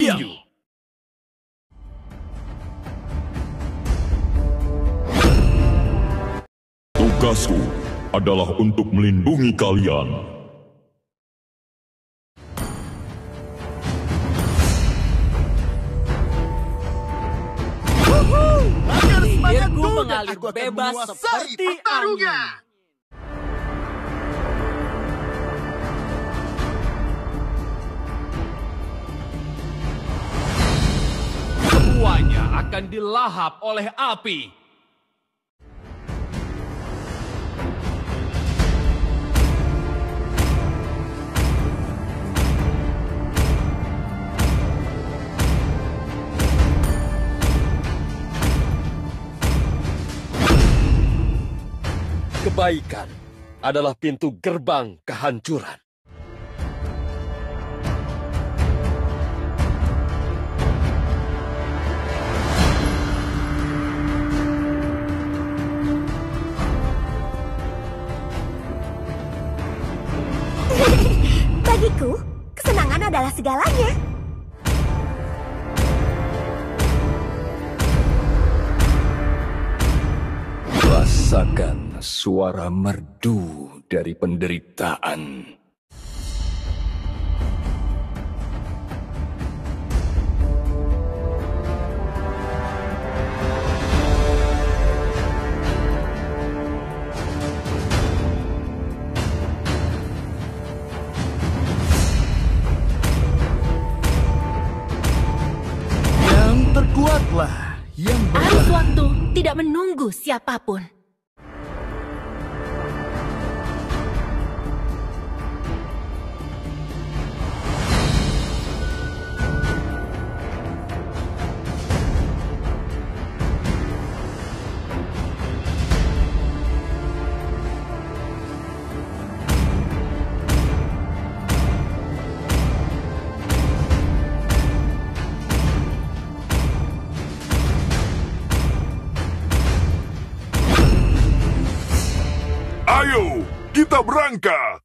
You. Tugasku adalah untuk melindungi kalian. Aku mengalir bebas seperti angin. Semuanya akan dilahap oleh api. Kebaikan adalah pintu gerbang kehancuran. Bagiku, kesenangan adalah segalanya. Rasakan suara merdu dari penderitaan. Yang terkuatlah yang berani. Arus waktu tidak menunggu siapapun. Ayo, kita berangkat.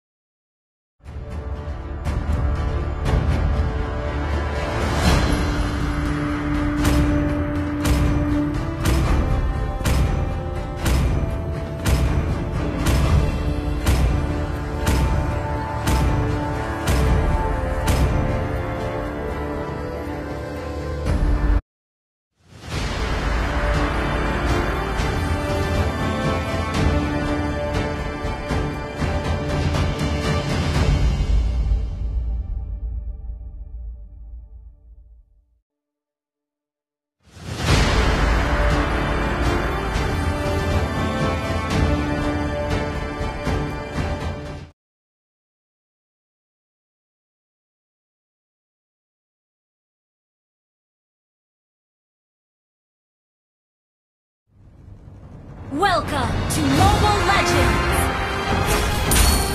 Welcome to Mobile Legends!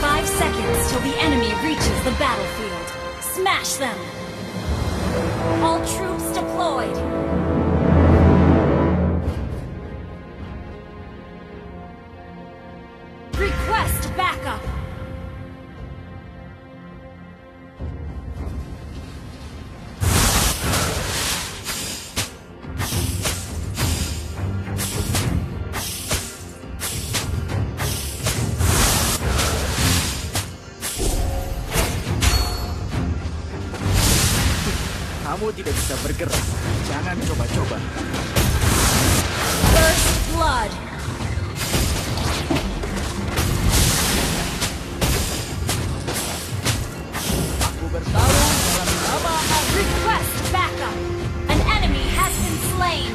5 seconds till the enemy reaches the battlefield. Smash them! All troops deployed! Request backup! Kamu tidak bisa bergerak. Jangan coba-coba. First blood. Aku bertarung dalam nama Allah. Request backup. An enemy has been slain.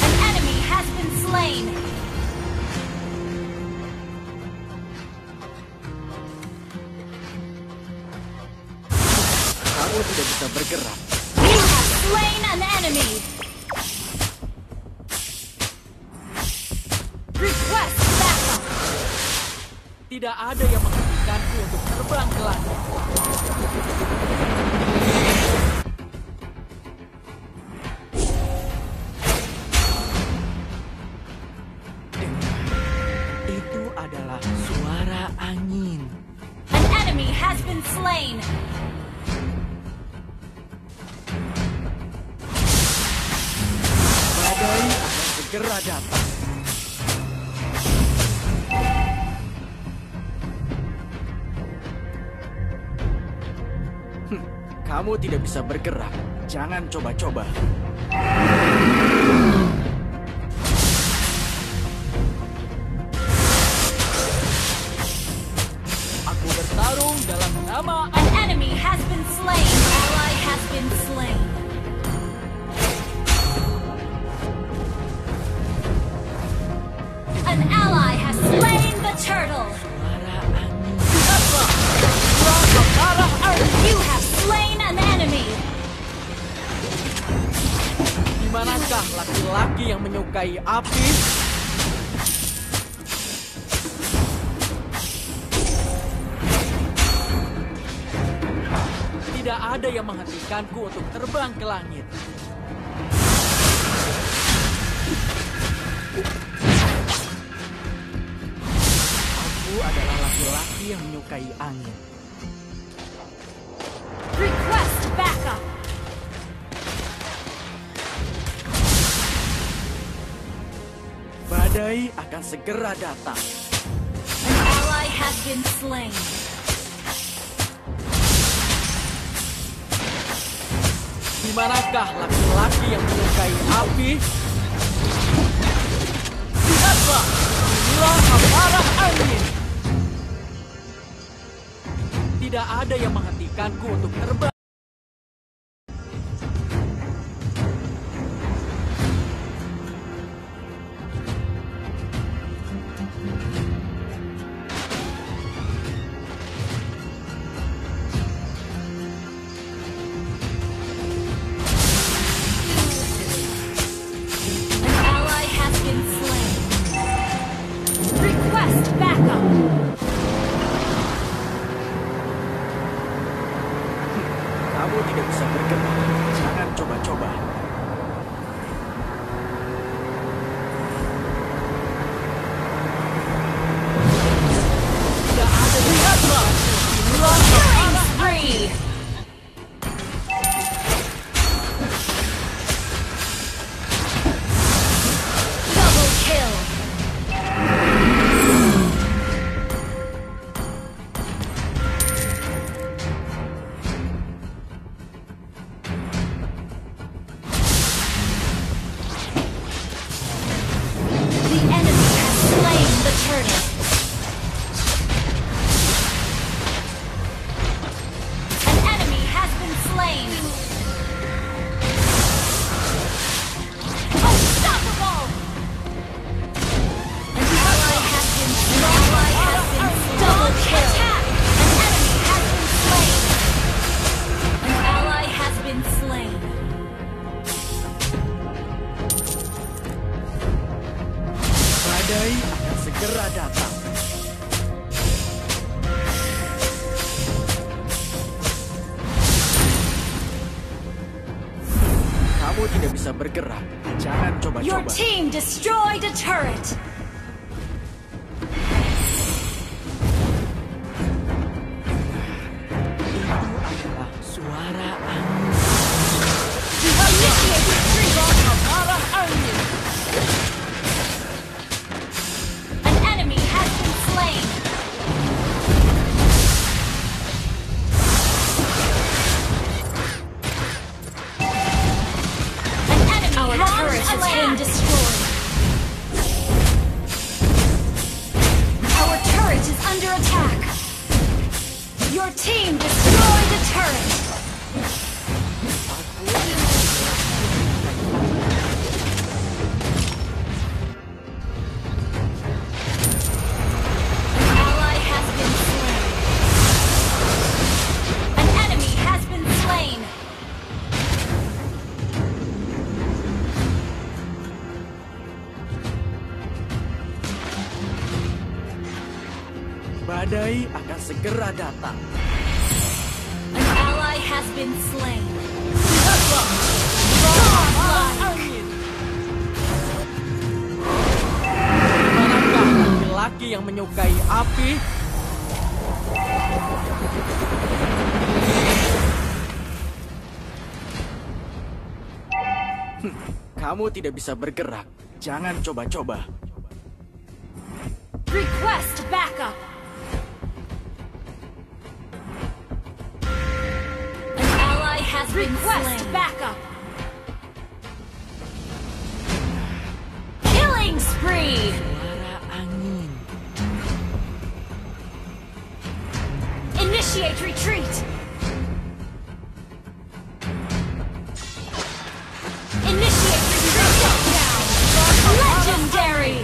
An enemy has been slain. Kamu tidak bisa bergerak. You have slain an enemy. Request backup. Tidak ada yang menghentikanku untuk terbang ke langit. Itu adalah suara angin. An enemy has been slain. segera datang. Kamu tidak bisa bergerak. Jangan coba-coba. Aku bertarung dalam nama An enemy has been slain. Ally has been slain. An ally has slain the turtle. You have slain an enemy. Dimanakah laki-laki yang menyukai api? Tidak ada yang menghentikanku untuk terbang ke langit. Aku adalah laki-laki yang menyukai angin. Request backup. Badai akan segera datang. An ally has been slain. Dimanakah laki-laki yang menyukai api? Lihatlah, inilah amarah angin. Tidak ada yang menghentikanku untuk terbang. Bergerak. Jangan coba-coba. Your team destroyed a turret. Badai akan segera datang. An ally has been slain. Lihatlah, amarah angin. Manakah laki-laki yang menyukai api? Kamu tidak bisa bergerak. Jangan coba-coba. Request backup. An ally has request backup. Killing spree. Suara angin. Initiate retreat. Initiate retreat. Down. Legendary.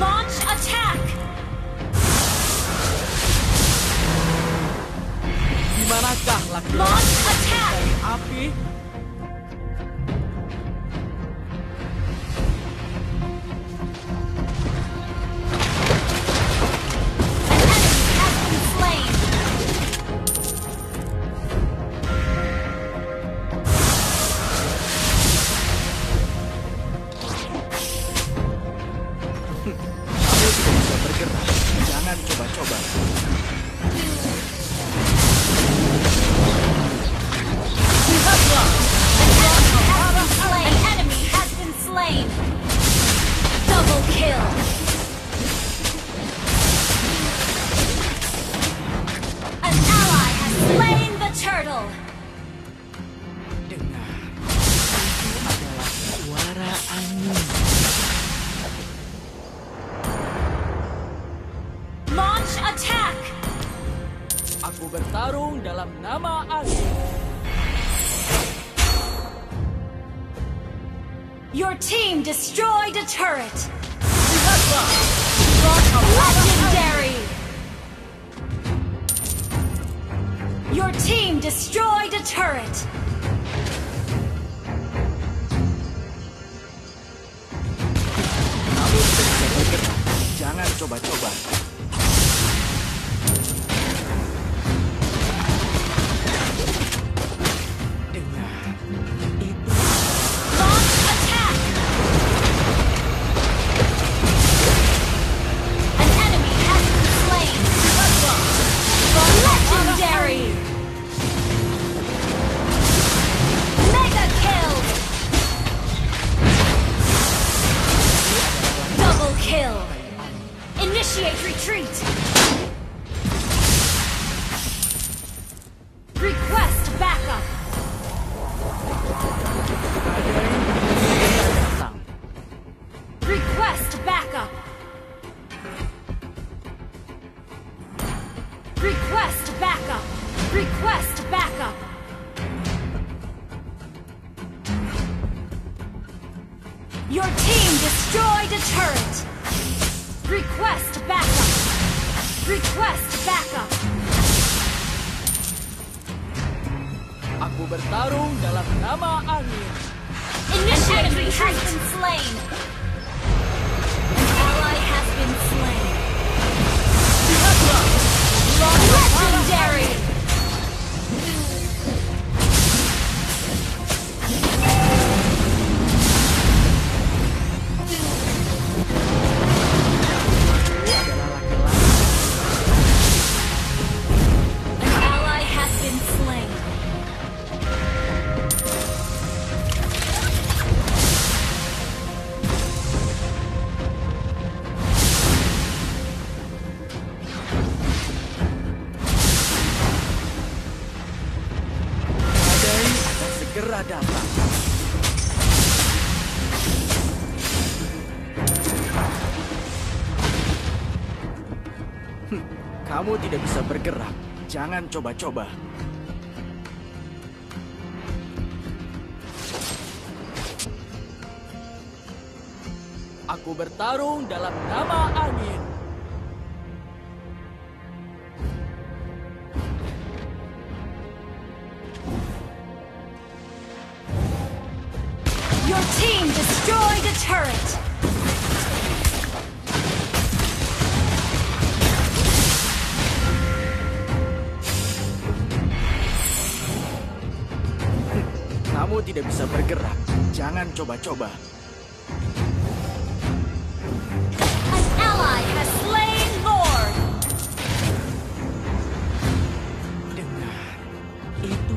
Launch attack. Dimanakah lagi? Launch attack. Api. Bertarung dalam nama Allah. Your team destroyed a turret. Legendary. Your team destroyed a turret. Jangan coba-coba. Initiate retreat. Request backup. Request backup. Request backup. Request backup. Your team destroyed a turret. Request backup. Request backup. Aku bertarung dalam nama angin. An enemy has been slain. An ally has been slain. Legendary. Kamu tidak bisa bergerak. Jangan coba-coba. Aku bertarung dalam nama angin. Your team destroyed a turret. Kamu tidak bisa bergerak. Jangan coba-coba. An ally has slain Lord. Dengar itu.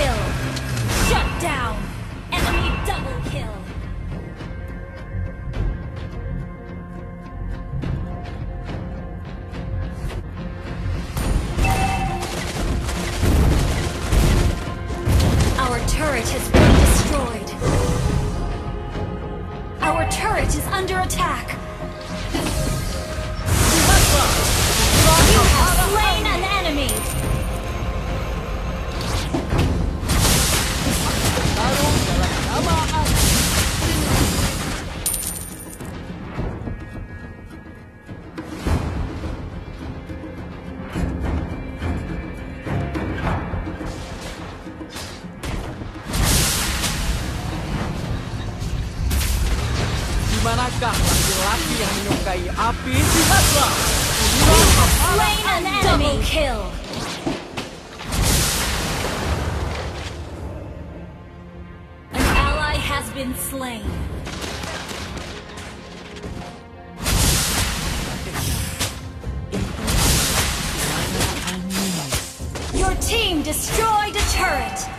kill. Shut down. Enemy double kill. Our turret has been destroyed. Our turret is under attack. You have slain an enemy! Dimanakah laki-laki yang menyukai api? Lihatlah! Slain an enemy! Double kill! An ally has been slain. Your team destroyed a turret!